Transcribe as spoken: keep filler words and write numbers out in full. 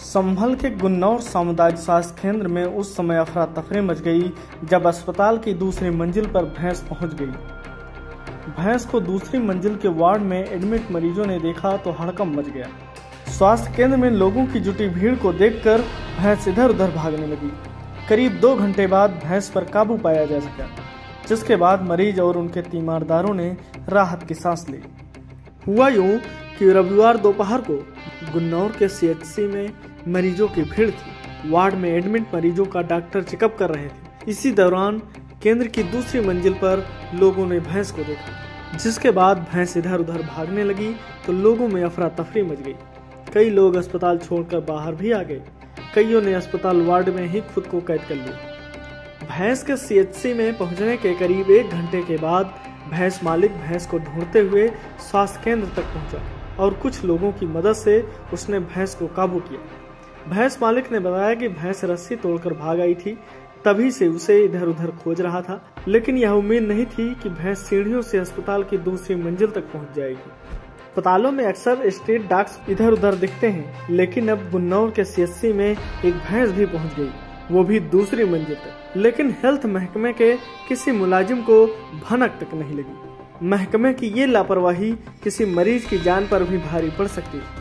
सम्भल के गुन्नौर सामुदायिक स्वास्थ्य केंद्र में उस समय अफरा तफरी मच गई जब अस्पताल की दूसरी मंजिल पर भैंस पहुंच गई। भैंस को दूसरी मंजिल के वार्ड में एडमिट मरीजों ने देखा तो हड़कंप मच गया। स्वास्थ्य केंद्र में लोगों की जुटी भीड़ को देखकर भैंस इधर उधर भागने लगी। करीब दो घंटे बाद भैंस पर काबू पाया जा सका, जिसके बाद मरीज और उनके तीमारदारों ने राहत की सांस ली। हुआ यूं कि रविवार दोपहर को गुन्नौर के सीएचसी में मरीजों की भीड़ थी। वार्ड में एडमिट मरीजों का डॉक्टर चेकअप कर रहे थे। इसी दौरान केंद्र की दूसरी मंजिल पर लोगों ने भैंस को देखा, जिसके बाद भैंस इधर उधर भागने लगी तो लोगों में अफरा तफरी मच गई। कई लोग अस्पताल छोड़कर बाहर भी आ गए। कईयों ने अस्पताल वार्ड में ही खुद को कैद कर लिया। भैंस के सीएचसी में पहुंचने के करीब एक घंटे के बाद भैंस मालिक भैंस को ढूंढते हुए स्वास्थ्य केंद्र तक पहुंचा और कुछ लोगों की मदद से उसने भैंस को काबू किया। भैंस मालिक ने बताया कि भैंस रस्सी तोड़कर भाग आई थी, तभी से उसे इधर उधर खोज रहा था, लेकिन यह उम्मीद नहीं थी कि भैंस सीढ़ियों से अस्पताल की दूसरी मंजिल तक पहुंच जाएगी। अस्पतालों में अक्सर स्ट्रीट डॉग्स इधर उधर दिखते हैं, लेकिन अब गुन्नौर के सीएचसी में एक भैंस भी पहुँच गई, वो भी दूसरी मंजिल तक, लेकिन हेल्थ महकमे के किसी मुलाजिम को भनक तक नहीं लगी। महकमे की ये लापरवाही किसी मरीज की जान पर भी भारी पड़ सकती है।